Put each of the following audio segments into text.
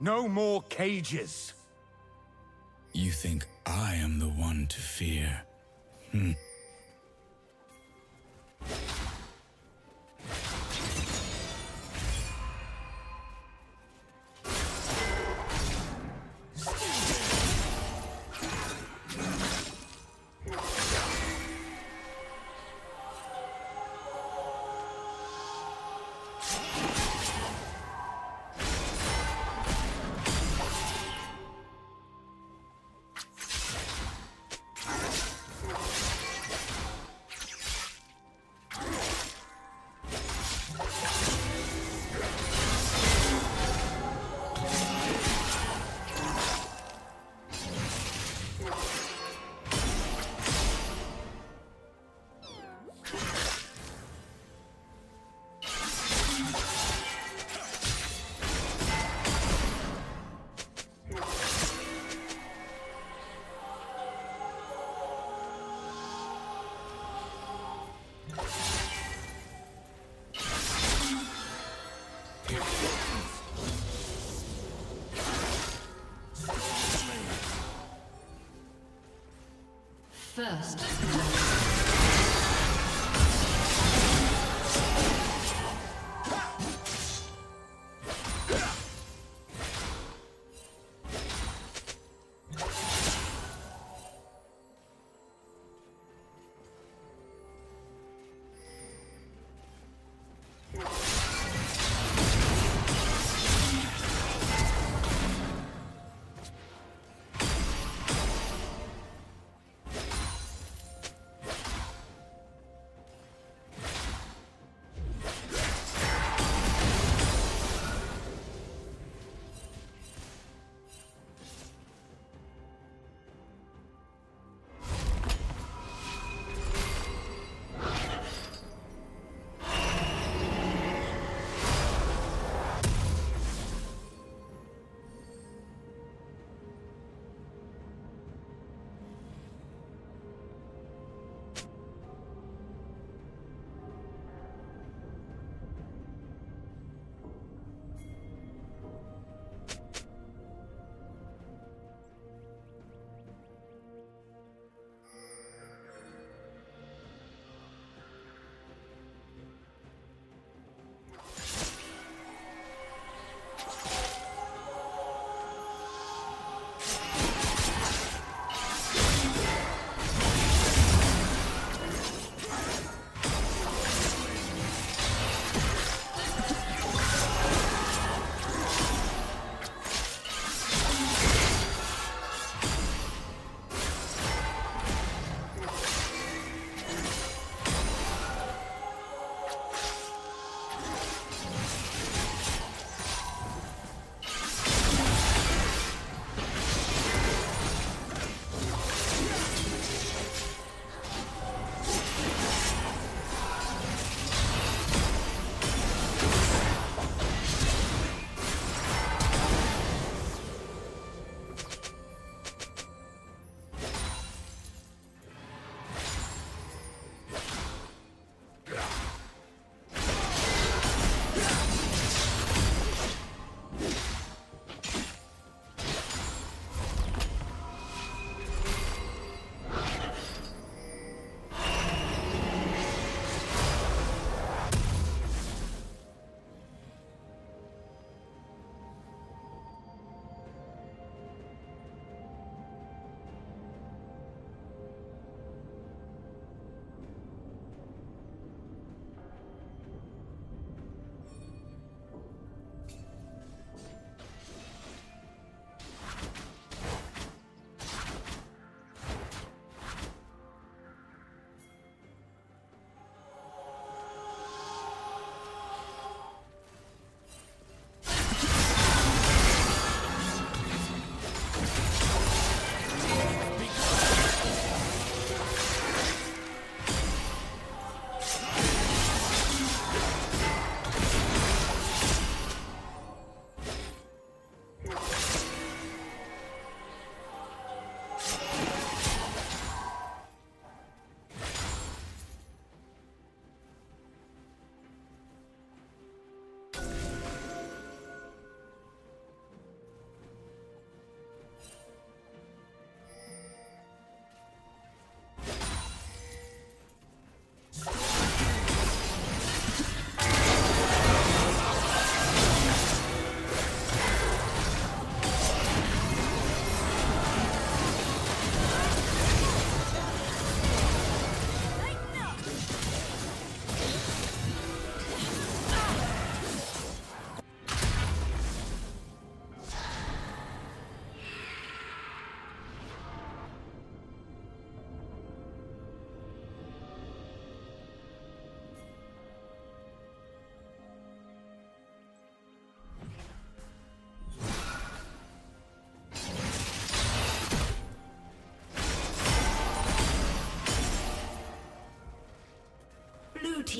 No more cages! You think I am the one to fear? First.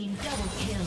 team double kill.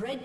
Red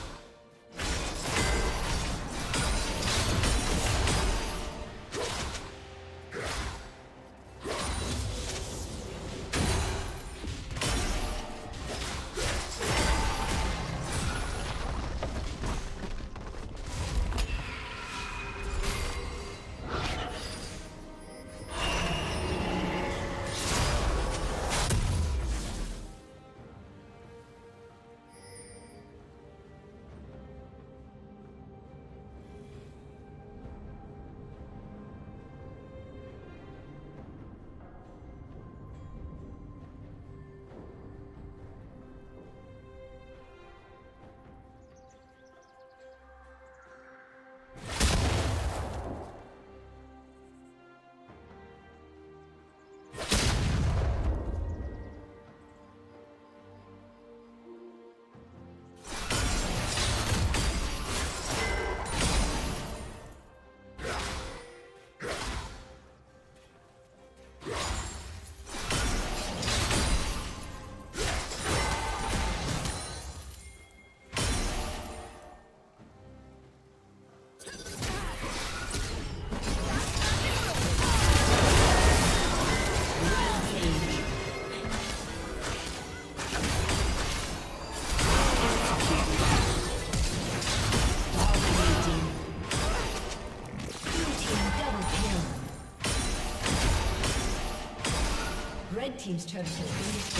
team's turret has been destroyed.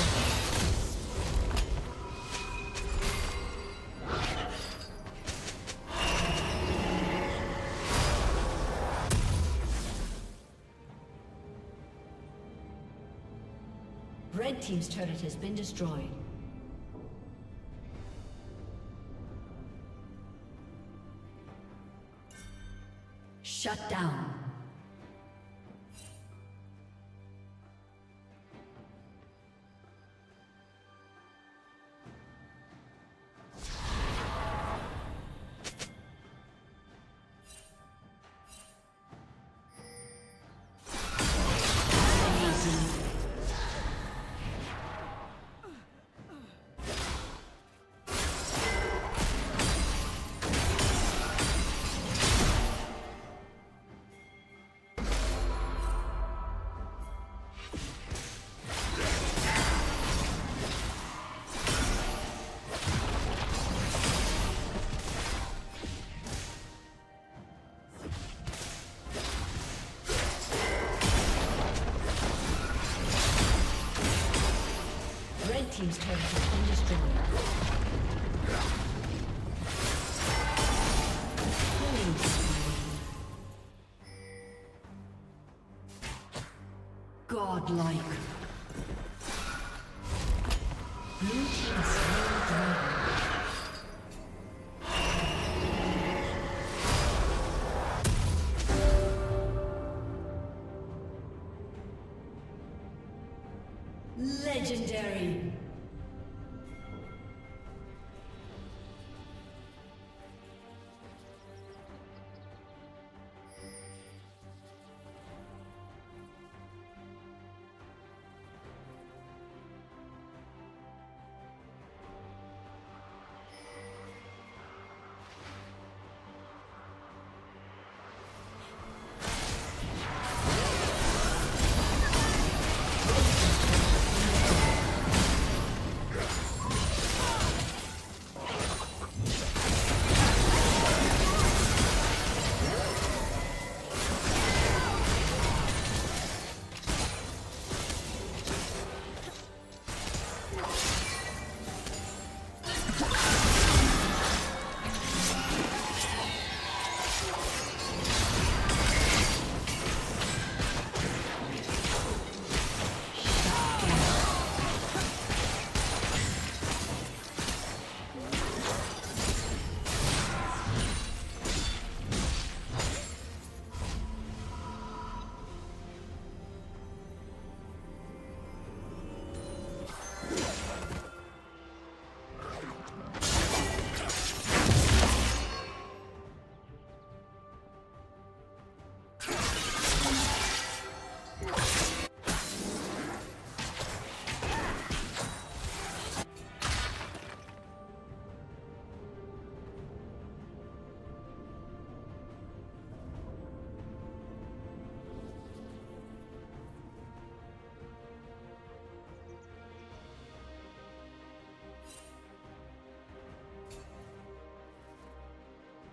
Red team's turret has been destroyed. Shut down. Team's turret has been destroyed. Godlike. Blue team slain dragon. Legendary.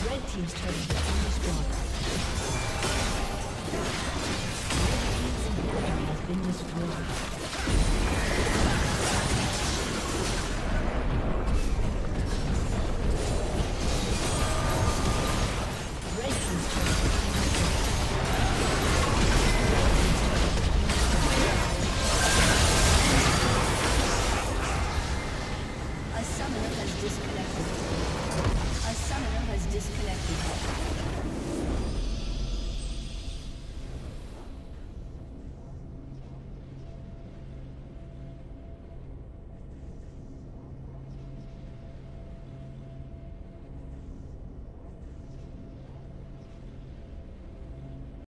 Red team's turret has been destroyed. Red team's inhibitor has been destroyed. Disconnected.